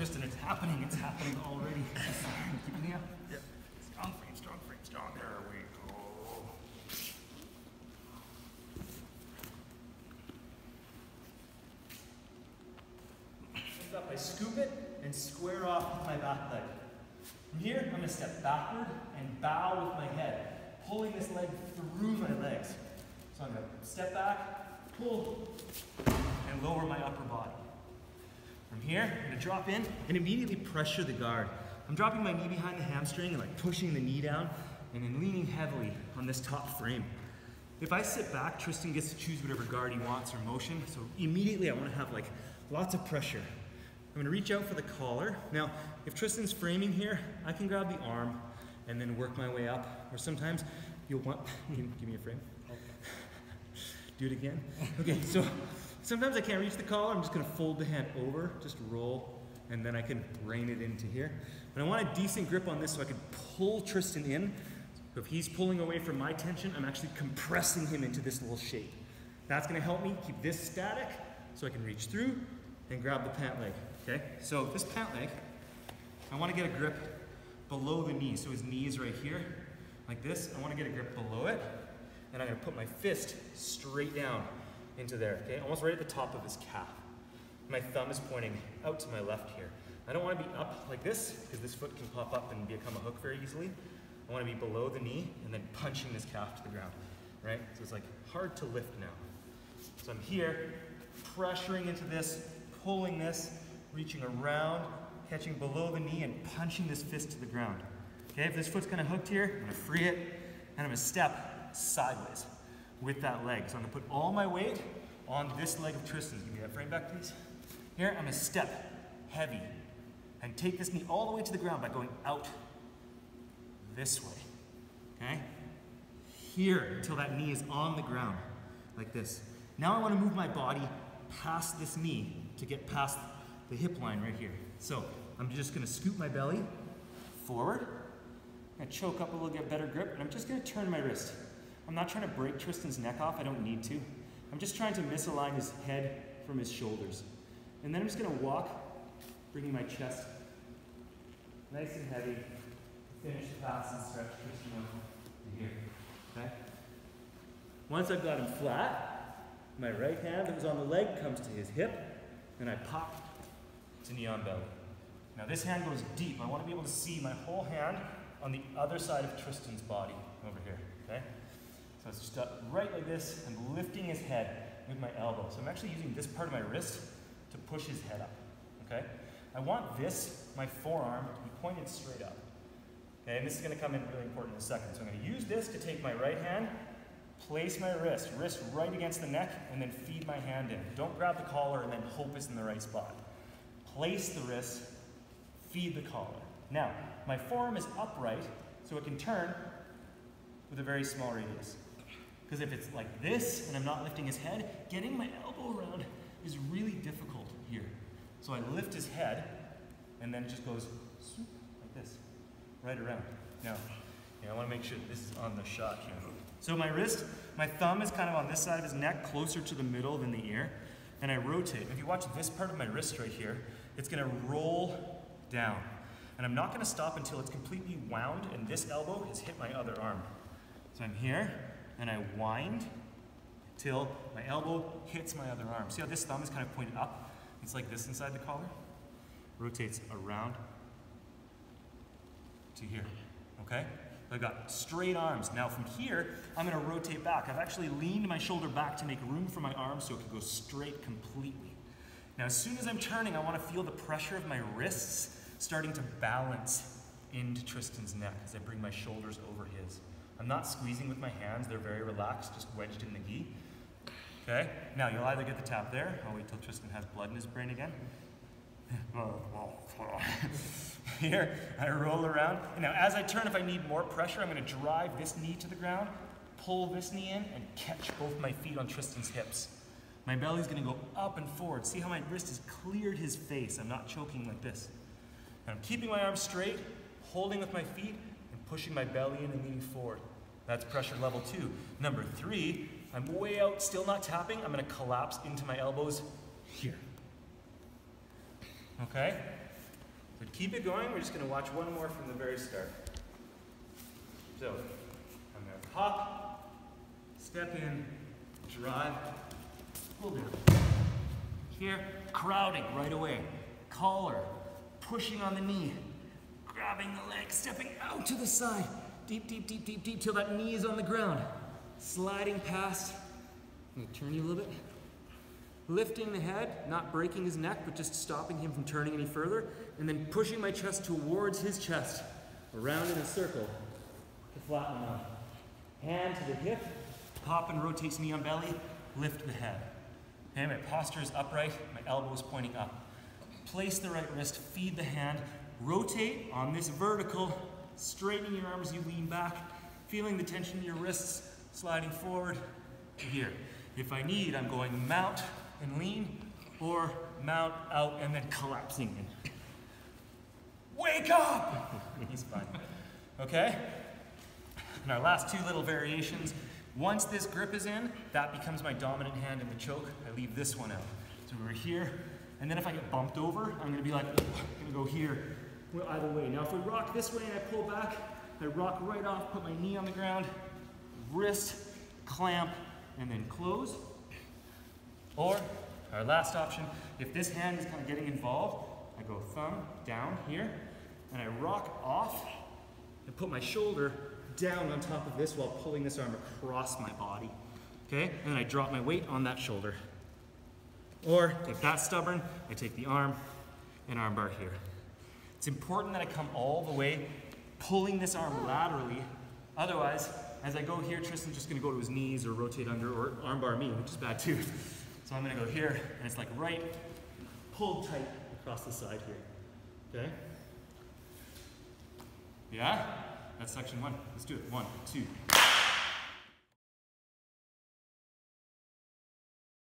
Tristan, it's happening. It's happening already. Keep it in the up. Yeah. Strong frame, strong frame, strong. There we go. Next up, I scoop it and square off with my back leg. From here, I'm going to step backward and bow with my head, pulling this leg through my legs. So I'm going to step back, pull, and lower my upper body. From here, I'm gonna drop in and immediately pressure the guard. I'm dropping my knee behind the hamstring and like pushing the knee down and then leaning heavily on this top frame. If I sit back, Tristan gets to choose whatever guard he wants or motion, so immediately I wanna have like lots of pressure. I'm gonna reach out for the collar. Now, if Tristan's framing here, I can grab the arm and then work my way up, or sometimes you'll want, give me a frame. Do it again. Okay, so sometimes I can't reach the collar, I'm just gonna fold the hand over, just roll, and then I can rein it into here. But I want a decent grip on this so I can pull Tristan in. So if he's pulling away from my tension, I'm actually compressing him into this little shape. That's gonna help me keep this static so I can reach through and grab the pant leg, okay? So this pant leg, I wanna get a grip below the knee. So his knee is right here, like this. I wanna get a grip below it, and I'm gonna put my fist straight down into there, okay? Almost right at the top of his calf. My thumb is pointing out to my left here. I don't want to be up like this because this foot can pop up and become a hook very easily. I want to be below the knee and then punching this calf to the ground, right? So it's like hard to lift now. So I'm here, pressuring into this, pulling this, reaching around, catching below the knee and punching this fist to the ground. Okay, if this foot's kind of hooked here, I'm gonna free it and I'm gonna step sideways with that leg. So I'm gonna put all my weight on this leg of Tristan's. Give me that frame back, please. Here, I'm gonna step heavy and take this knee all the way to the ground by going out this way, okay? Here, until that knee is on the ground, like this. Now I wanna move my body past this knee to get past the hip line right here. So I'm just gonna scoop my belly forward, I'm gonna choke up a little, get better grip, and I'm just gonna turn my wrist. I'm not trying to break Tristan's neck off, I don't need to. I'm just trying to misalign his head from his shoulders. And then I'm just gonna walk, bringing my chest nice and heavy, finish the pass and stretch Tristan over to here, okay? Once I've got him flat, my right hand that was on the leg comes to his hip, and I pop to knee on belly. Now this hand goes deep. I wanna be able to see my whole hand on the other side of Tristan's body over here, okay? So it's just up right like this. I'm lifting his head with my elbow. So I'm actually using this part of my wrist to push his head up, okay? I want this, my forearm, to be pointed straight up. Okay, and this is gonna come in really important in a second. So I'm gonna use this to take my right hand, place my wrist right against the neck, and then feed my hand in. Don't grab the collar and then hope it's in the right spot. Place the wrist, feed the collar. Now, my forearm is upright, so it can turn with a very small radius. Because if it's like this, and I'm not lifting his head, getting my elbow around is really difficult here. So I lift his head, and then it just goes swoop, like this, right around. Now, I wanna make sure that this is on the shot here. So my wrist, my thumb is kind of on this side of his neck, closer to the middle than the ear, and I rotate. If you watch this part of my wrist right here, it's gonna roll down. And I'm not gonna stop until it's completely wound, and this elbow has hit my other arm. So I'm here, and I wind till my elbow hits my other arm. See how this thumb is kind of pointed up? It's like this inside the collar. Rotates around to here, okay? I've got straight arms. Now from here, I'm gonna rotate back. I've actually leaned my shoulder back to make room for my arm so it can go straight completely. Now as soon as I'm turning, I wanna feel the pressure of my wrists starting to balance into Tristan's neck as I bring my shoulders over his. I'm not squeezing with my hands, they're very relaxed, just wedged in the gi. Okay, now you'll either get the tap there, I'll wait till Tristan has blood in his brain again. Here, I roll around. And now as I turn, if I need more pressure, I'm gonna drive this knee to the ground, pull this knee in, and catch both my feet on Tristan's hips. My belly's gonna go up and forward. See how my wrist has cleared his face, I'm not choking like this. And I'm keeping my arms straight, holding with my feet, and pushing my belly in and leaning forward. That's pressure level 2. Number 3, I'm way out, still not tapping. I'm gonna collapse into my elbows here. Okay? But keep it going, we're just going to watch one more from the very start. So, I'm going to hop, step in, drive, pull down. Here, crowding right away. Collar, pushing on the knee, grabbing the leg, stepping out to the side. Deep, deep, deep, deep, deep, till that knee is on the ground. Sliding past. I'm gonna turn you a little bit. Lifting the head, not breaking his neck, but just stopping him from turning any further. And then pushing my chest towards his chest, around in a circle to flatten out. Hand to the hip, pop and rotates knee on belly, lift the head. Okay, my posture is upright, my elbow is pointing up. Place the right wrist, feed the hand, rotate on this vertical, straightening your arms as you lean back, feeling the tension in your wrists, sliding forward to here. If I need, I'm going mount and lean, or mount out and then collapsing in. Wake up! He's fine. Okay? And our last two little variations. Once this grip is in, that becomes my dominant hand in the choke. I leave this one out. So we're here, and then if I get bumped over, I'm gonna be like, I'm gonna go here. Well, either way. Now if we rock this way and I pull back, I rock right off, put my knee on the ground, wrist, clamp, and then close. Or, our last option, if this hand is kind of getting involved, I go thumb down here, and I rock off, and put my shoulder down on top of this while pulling this arm across my body. Okay, and I drop my weight on that shoulder. Or, if that's stubborn, I take the arm and armbar here. It's important that I come all the way, pulling this arm laterally. Otherwise, as I go here, Tristan's just gonna go to his knees or rotate under or armbar me, which is bad too. So I'm gonna go here, and it's like right, pull tight across the side here, okay? Yeah? That's section one. Let's do it. One, two.